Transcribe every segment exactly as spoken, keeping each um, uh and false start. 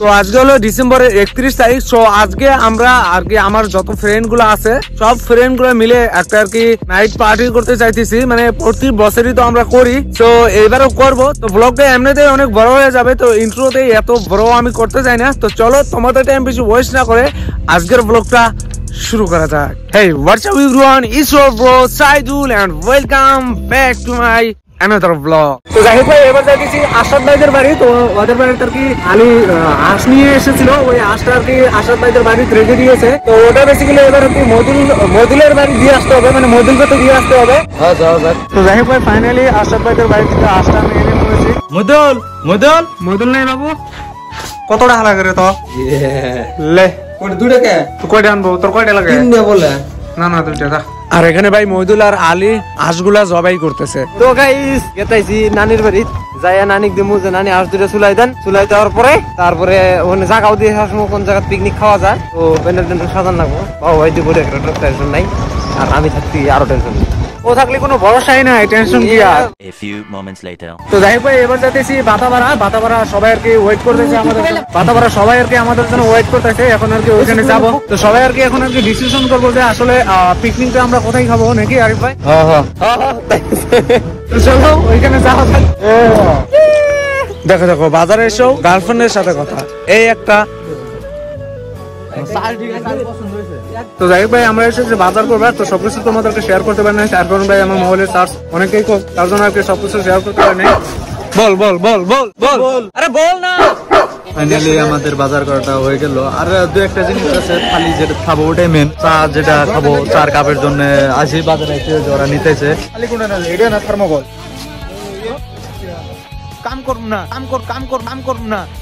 তো আজকে হলো ডিসেম্বরের একত্রিশ তারিখ। সো আজকে আমরা আর কি আমার যত ফ্রেন্ড গুলো আছে সব ফ্রেন্ড গুলো মিলে একটা আর কি নাইট পার্টি করতে চাইতেছি, মানে প্রতি বছরই তো আমরা করি, তো এইবারও করবো। তো ব্লগটা এমনিতেই অনেক বড় হয়ে যাবে, তো ইন্ট্রোতেই এত বড় আমি করতে চাই না। তো চলো তোমাদের টাইম বেশি ওয়েস্ট না করে আজকের ব্লগটা শুরু করা যাক। Hey, what's up everyone, it's your bro Saidul and welcome back to my another blog. তো জাহিদ ভাই এবার যাইতেছি আশরাফ ভাইদের বাড়ি। তো ওদের বাড়িতে আর কি আমি হাঁস নিয়ে এসেছিল, ওই হাঁসটা আর কি আশরাফ ভাইদের বাড়ি রেখে দিয়েছে। তো ওটা বেসিক্যালি এবার আর কি মদুল মদুলের বাড়ি দিয়ে আসতে হবে, মানে মদুলকে তো দিয়ে আসতে হবে। হ্যাঁ যাও যাও। তো জাহিদ ভাই ফাইনালি আশরাফ ভাইদের বাড়ি থেকে হাঁসটা নিয়ে এনে বসেছি। মদুল মদুল মদুল নাই বাবু, কতটা হালা করে তো লে কত দুটো কে তো কয়টা আনবো, তোর কয়টা লাগে? তিনটা বলে না না দুটো দা। আর এখানে ভাই মইদুল আর আলী হাঁসগুলা জবাই করতেছে। তো গাইস গেতাইছি নানির বাড়ি, যাইয়া নানিক দিমু যে নানি হাঁস দুটো চুলাই দেন, চুলাই দেওয়ার পরে তারপরে ওখানে জায়গাও দিয়ে হাঁস কোন জায়গা পিকনিক খাওয়া যায়। তো প্যান্ডেল ট্যান্ডেল সাজান লাগবো, বাবা ভাই দুপুরে একটা টেনশন নাই, আর আমি থাকছি আরো টেনশন নেই, ও থাকলে কোনো ভরসাই নাই, টেনশন কি আর। A few moments later. তো যাই ভাই এবার যাইতেছি বাতাবাড়া, বাতাবাড়া সবাই আর কি ওয়েট করতেছে আমাদের, বাতাবাড়া সবাই আর কি আমাদের জন্য ওয়েট করতেছে। এখন আর কি ওখানে যাব, তো সবাই আর কি এখন আর কি ডিসিশন করব যে আসলে পিকনিকটা আমরা কোথায় খাবো নাকি আরিফ ভাই? হ্যাঁ হ্যাঁ হ্যাঁ, তো চলো ওখানে যাওয়া যাক। দেখো দেখো বাজারে এসো গার্লফ্রেন্ডের সাথে কথা, এই একটা তো জাহিদ ভাই আমরা এসে যে বাজার করবো। তো সবকিছু তোমাদেরকে শেয়ার করতে পারি না, শেয়ার করুন ভাই, আমার মোবাইলের চার্জ অনেকেই তার জন্য আর কি সবকিছু শেয়ার করতে পারি না। বল বল বল বল বল আরে বল না। ফাইনালি আমাদের বাজার করাটা হয়ে গেল, আর দু একটা জিনিস আছে খালি যেটা খাবো ওটাই মেন, চা যেটা খাবো চার কাপের জন্য আসি বাজারে জোড়া নিতেছে। খালি কোনটা না, এটা না থার্মোকল কাম করব না, কাম কর কাম কর কাম করব না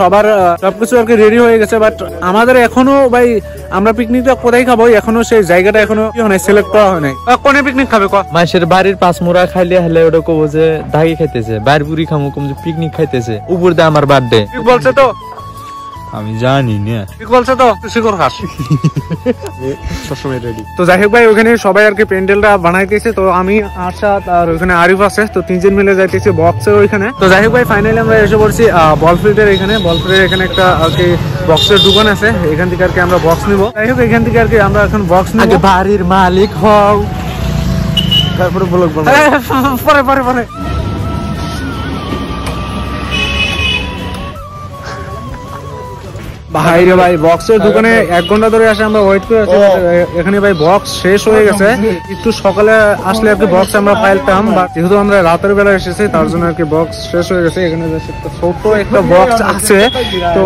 সবার সবকিছু আর কি রেডি হয়ে গেছে। বাট আমাদের এখনো ভাই আমরা পিকনিকটা কোথায় খাবো এখনো সেই জায়গাটা এখনো সিলেক্ট করা হয় নাই। কোন পিকনিক খাবে ক? মাছের বাড়ির পাঁচ মুরা খাইলে হলে ওটা কব যে দাগি খাইতেছে, বাইর বুড়ি খামু কম যে পিকনিক খাইতেছে, উপর দা আমার বার্থডে ঠিক বলছে তো? আমি জানি না ঠিক বলছে তো, শিকর খাস সবসময় রেডি। তো যাই হোক ভাই ওখানে সবাই আর কি প্যান্ডেলটা বানাইতেছে, তো আমি আরশাদ আর ওখানে আরিফ আছে, তো তিনজন মিলে যাইতেছি বক্সের ওইখানে। তো যাই হোক ভাই ফাইনালি আমরা এসে পড়ছি বলফিল্ডের এখানে, বলফিল্ডের এখানে একটা আর কি বক্সের দোকান আছে, এখান থেকে আর কি আমরা বক্স নিবো। যাই হোক এখান থেকে আর কি আমরা এখন বক্স নিবো। বাড়ির মালিক হও তারপরে ব্লগ বানাবো, পরে পরে পরে ভাই রে ভাই বক্সের দোকানে এক ঘন্টা ধরে আসে আমরা ওয়েট করে আছি। এখানে ভাই বক্স শেষ হয়ে গেছে, একটু সকালে আসলে আর কি বক্স আমরা পাইতাম, বা যেহেতু আমরা রাতের বেলা এসেছি তার জন্য আর কি বক্স শেষ হয়ে গেছে। এখানে ছোট একটা বক্স আছে, তো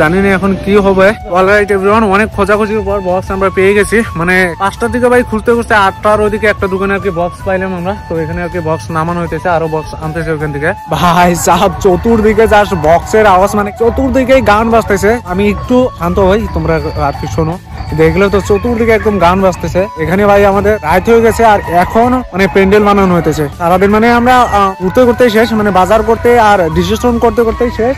জানি না এখন কি হবে। অলরাইট এভরিওয়ান, অনেক খোঁজাখুঁজির পর বক্স আমরা পেয়ে গেছি, মানে পাঁচটার দিকে ভাই খুঁজতে খুঁজতে আটটার ওইদিকে একটা দোকানে আর কি বক্স পাইলাম আমরা। তো এখানে আর কি বক্স নামানো হইতেছে, আরো বক্স আনতেছে ওখান থেকে। ভাই সাহেব চতুর্দিকে জাস্ট বক্সের আওয়াজ, মানে চতুর্দিকে গান বাজতেছে। আমি একটু শান্ত হই, তোমরা আর কি শোনো, দেখলে তো চতুর্দিকে একদম গান বাজতেছে। এখানে ভাই আমাদের রাত হয়ে গেছে, আর এখন মানে প্যান্ডেল বানানো হইতেছে সারাদিন, মানে আমরা উঠতে করতেই শেষ, মানে বাজার করতে আর ডিসিশন করতে করতেই শেষ,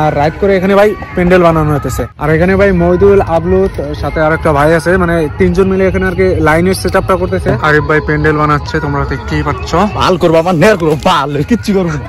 আর রাইড করে এখানে ভাই প্যান্ডেল বানানো হইতেছে। আর এখানে ভাই মইদুল আবলুত সাথে আর একটা ভাই আছে, মানে তিনজন মিলে এখানে আর কি লাইনের সেট আপটা করতেছে। আরিফ ভাই প্যান্ডেল বানাচ্ছে, তোমরা দেখতেই পাচ্ছ। ভাল করবো আমার নেয়ার করবো, ভাল কিচ্ছু করবো না,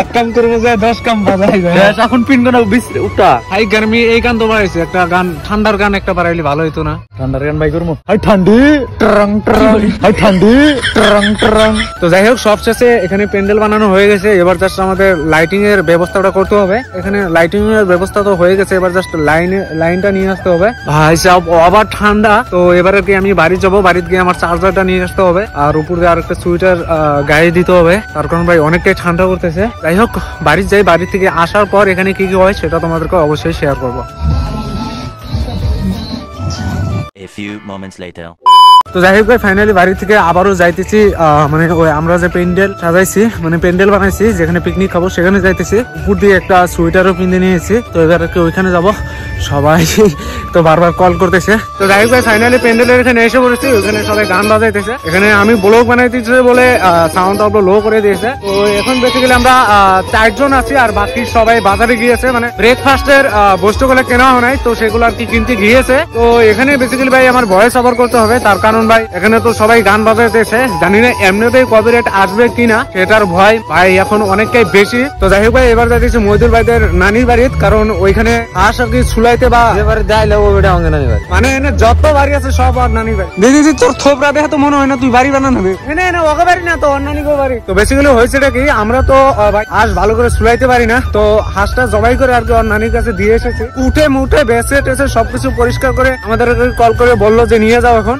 এক কাম করবো যায় দশ কাম বাজাই যায়, এখন পিনগুলো উঠা। হাই গরমি, এই গান তো বাড়াইছে, একটা গান ঠান্ডার গান একটা বাড়াইলে ভালো হইতো না? ঠান্ডার গান বাই করবো, হাই ঠান্ডি ট্রং ট্রং, হাই ঠান্ডি ট্রং ট্রং। তো যাই হোক সবশেষে এখানে প্যান্ডেল বানানো হয়ে গেছে, এবার জাস্ট আমাদের লাইটিং এর ব্যবস্থাটা করতে হবে। এখানে লাইটিং এর ব্যবস্থা তো হয়ে গেছে, এবার জাস্ট লাইন লাইনটা নিয়ে আসতে হবে। ভাই সব আবার ঠান্ডা, তো এবার আর কি আমি বাড়ি যাবো, বাড়িতে গিয়ে আমার চার্জারটা নিয়ে আসতে হবে, আর উপর দিয়ে আর একটা সুইটার গায়ে দিতে হবে, তার কারণ ভাই অনেকটাই ঠান্ডা করতেছে। যাই হোক বাড়ি যাই, বাড়ি থেকে আসার পর এখানে কি কি হয় সেটা তোমাদেরকে অবশ্যই শেয়ার করবো। A few moments later. তো যাই হোক ফাইনালি বাড়ি থেকে আবারও যাইতেছি, মানে ওই আমরা যে প্যান্ডেল সাজাইছি মানে প্যান্ডেল বানাইছি যেখানে পিকনিক খাবো সেখানে যাইতেছি। উপর দিয়ে একটা সোয়েটারও কিনে নিয়েছি, তো এবার ওইখানে যাবো। সবাই তো বারবার কল করতেছে। তো যাই হোক ফাইনালি প্যান্ডেলের এখানে এসে পড়েছি, ওখানে সবাই গান বাজাইতেছে। এখানে আমি ব্লগ বানাইতেছি বলে সাউন্ডটা লো করে দিয়েছে। তো এখন বেসিক্যালি আমরা চারজন আছি, আর বাকি সবাই বাজারে গিয়েছে, মানে ব্রেকফাস্টের বস্তুগুলো কেনা হয় নাই, তো সেগুলো আর কি কিনতে গিয়েছে। তো এখানে বেসিক্যালি ভাই আমার ভয়েস কভার করতে হবে, তার কারণ ভাই এখানে তো সবাই গান বাজাইতেছে, জানি না এমনিতেই কপিরাইট আসবে কিনা সেটার ভয় ভাই এখন অনেকটাই বেশি। তো যাই হোক ভাই এবার যাইতেছি মইদুল ভাইদের নানির বাড়িতে, কারণ ওইখানে আস আর কি ছুলাইতে বা মানে যত বাড়ি আছে সব আর নানির বাড়ি। দেখেছি তোর থোপরা দেখে তো মনে হয় না তুই বাড়ি বানানবি, ওকে বাড়ি না তো অন্য নানিকে বাড়ি। তো বেসিক্যালি হয়েছেটা কি, আমরা তো ভাই আস ভালো করে ছুলাইতে পারি না, তো হাঁসটা জবাই করে আর কি ওর নানির কাছে দিয়ে এসেছে। উঠে মুঠে বেঁচে টেসে সবকিছু পরিষ্কার করে আমাদের কল করে বললো যে নিয়ে যাও। এখন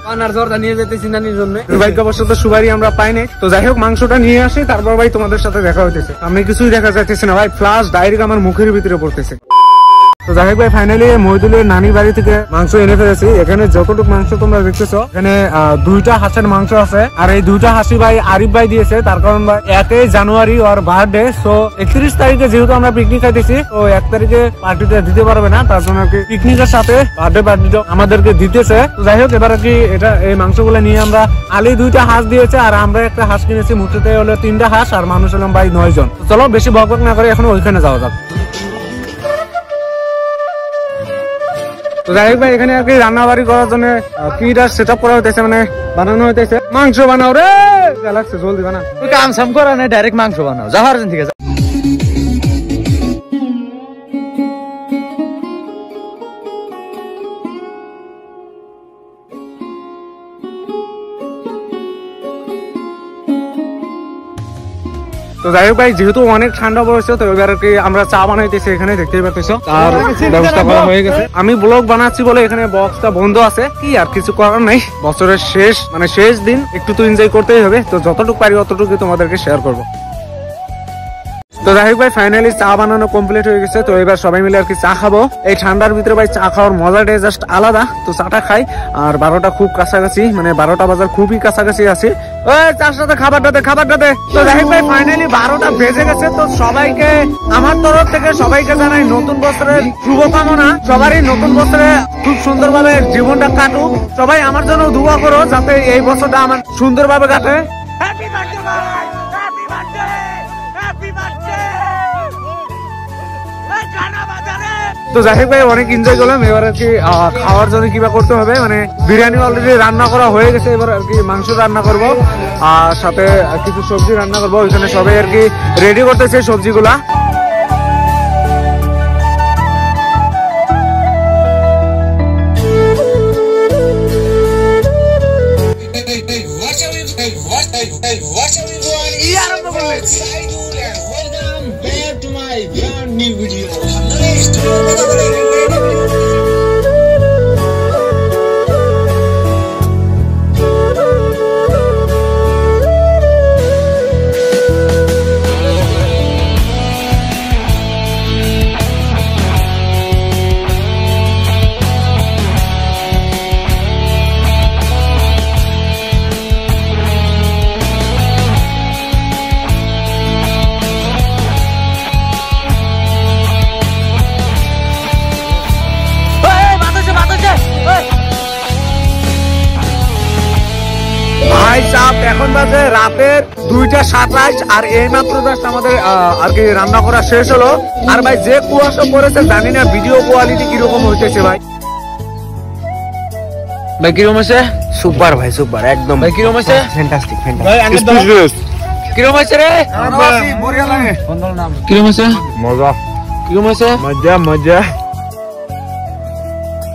নিয়ে যেতেছি নানির জন্য, দুর্ভাগ্যবশত সুবারি আমরা পাইনি। তো যাই হোক মাংসটা নিয়ে আসি, তারপর ভাই তোমাদের সাথে দেখা হইতেছে। আমি কিছুই দেখা যাইতেছি না ভাই, ফ্লাশ ডাইরেক্ট আমার মুখের ভিতরে পড়তেছে। তো যাই হোক ভাই ফাইনালি মইদুলের নানির বাড়ি থেকে মাংস এনে ফেলেছি। এখানে যতটুকু মাংস তোমরা দেখতেছ, এখানে দুইটা হাঁসের মাংস আছে, আর এই দুইটা হাঁসি ভাই আরিফ ভাই দিয়েছে, তার কারণ ভাই একই জানুয়ারি আর বার্থডে। সো একত্রিশ তারিখে যেহেতু আমরা পিকনিক খাইতেছি, তো এক তারিখে পার্টিটা দিতে পারবে না, তার জন্য আরকি পিকনিকের সাথে বার্থডে পার্টিটা আমাদেরকে দিতেছে। তো যাই হোক এবার আরকি এটা এই মাংসগুলো নিয়ে আমরা আলী দুইটা হাঁস দিয়েছে, আর আমরা একটা হাঁস কিনেছি, মুঠোতে হলো তিনটা হাঁস আর মানুষ হলাম ভাই নয় জন। চলো বেশি বক বক না করে এখন ওইখানে যাওয়া যাক। তো যাই হোক ভাই এখানে আর কি রান্না বাড়ি করার জন্য কিটা সেট আপ করা হইতেছে, মানে বানানো হইতেছে। মাংস বানাও রে লাগছে, জলদি বানা, কাম সাম করা নাই, ডাইরেক্ট মাংস বানাও যাওয়ার জন্য। ঠিক আছে তো যাই হোক ভাই যেহেতু অনেক ঠান্ডা পড়েছে, তো এবার কি আমরা চা বানাইতেছি, এখানে দেখতেই পাচ্ছ আর ব্যবস্থা করা হয়ে গেছে। আমি ব্লগ বানাচ্ছি বলে এখানে বক্সটা বন্ধ আছে, কি আর কিছু করার নাই, বছরের শেষ মানে শেষ দিন, একটু তো এনজয় করতেই হবে। তো যতটুকু পারি অতটুকু তোমাদেরকে শেয়ার করবো। তো যাই হোক ভাই ফাইনালি চা বানানো কমপ্লিট হয়ে গেছে, তো এবার সবাই মিলে আর কি চা খাবো। এই ঠান্ডার ভিতরে ভাই চা খাওয়ার মজাটাই জাস্ট আলাদা। তো চাটা খাই, আর বারোটা খুব কাছাকাছি, মানে বারোটা বাজার খুবই কাছাকাছি আছে। ওই চারটাতে খাবারটাতে খাবারটাতে তো যাই হোক ভাই ফাইনালি বারোটা বেজে গেছে। তো সবাইকে আমার তরফ থেকে সবাইকে জানাই নতুন বছরের শুভকামনা। সবারই নতুন বছরে খুব সুন্দরভাবে জীবনটা কাটুক, সবাই আমার জন্য দোয়া করো যাতে এই বছরটা আমার সুন্দরভাবে কাটে। হ্যাপি বার্থডে ভাই, হ্যাপি বার্থডে। তো যাই হোক ভাই অনেক এনজয় করলাম। এবার আর কি খাওয়ার জন্য কিবা করতে হবে, মানে বিরিয়ানি অলরেডি রান্না করা হয়ে গেছে, এবার আর কি মাংস রান্না করবো আর সাথে কিছু সবজি রান্না করবো। ওইখানে সবাই আর কি রেডি করতেছে সবজিগুলা। এখন বাজে রাতের দুইটা সাতাশ, আর এই মাত্র জাস্ট আমাদের আর কি রান্না করা শেষ হলো। আর ভাই যে কুয়াশা পড়েছে জানি না ভিডিও কোয়ালিটি কিরকম হইতেছে। ভাই ভাই কিরকম আছে? সুপার ভাই, সুপার একদম। ভাই কিরকম আছে? Fantastic fantastic. কিরকম আছে রে? বড়িয়া লাগে। বন্ধুর নাম কিরকম আছে? মজা। কিরকম আছে? মজা মজা।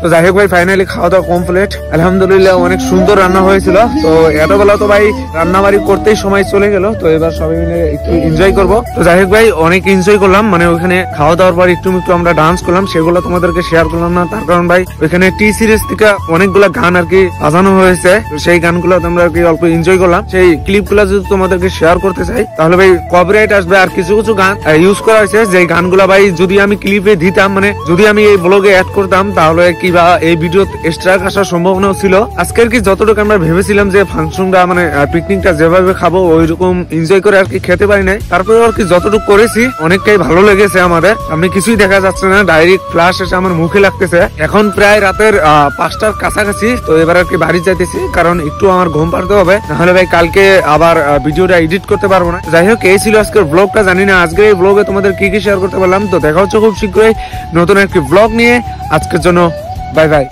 তো যাই হোক ভাই ফাইনালি খাওয়া দাওয়া কমপ্লিট, আলহামদুলিল্লাহ অনেক সুন্দর রান্না হয়েছিল। তো এতবেলা তো ভাই রান্না বাড়ি করতেই সময় চলে গেল, তো এবার সবাই মিলে একটু এনজয় করবো। তো যাই হোক ভাই অনেক এনজয় করলাম, মানে ওখানে খাওয়া দাওয়ার পর একটু একটু আমরা ডান্স করলাম, সেগুলো তোমাদেরকে শেয়ার করলাম না, তার কারণ ভাই ওইখানে টি সিরিজ থেকে অনেকগুলা গান আর কি বাজানো হয়েছে, সেই গানগুলো আমরা আর কি অল্প এনজয় করলাম। সেই ক্লিপগুলো যদি তোমাদেরকে শেয়ার করতে চাই তাহলে ভাই কপিরাইট আসবে, আর কিছু কিছু গান ইউজ করা হয়েছে যে গানগুলা ভাই যদি আমি ক্লিপে দিতাম, মানে যদি আমি এই ব্লগে অ্যাড করতাম তাহলে কি বা এই ভিডিওত এক্সট্রা আসার সম্ভাবনাও ছিল। আজকের কি যতটুকু আমরা ভেবেছিলাম যে ফাংশনটা মানে পিকনিকটা যেভাবে খাবো ওইরকম এনজয় করে আর কি খেতে পারি নাই, তারপরে আর কি যতটুকু করেছি অনেকটাই ভালো লেগেছে আমাদের। আমি কিছুই দেখা যাচ্ছে না, ডাইরেক্ট ফ্লাশ এসে আমার মুখে লাগতেছে। এখন প্রায় রাতের পাঁচটার কাছাকাছি, তো এবার আর কি বাড়ি যাইতেছি, কারণ একটু আমার ঘুম পাড়তে হবে, নাহলে ভাই কালকে আবার ভিডিওটা এডিট করতে পারবো না। যাই হোক, এই ছিল আজকের ব্লগটা। জানি না আজকের এই ব্লগে তোমাদের কি কি শেয়ার করতে পারলাম। তো দেখা হচ্ছে খুব শীঘ্রই নতুন একটি ব্লগ নিয়ে। আজকের জন্য বাই বাই।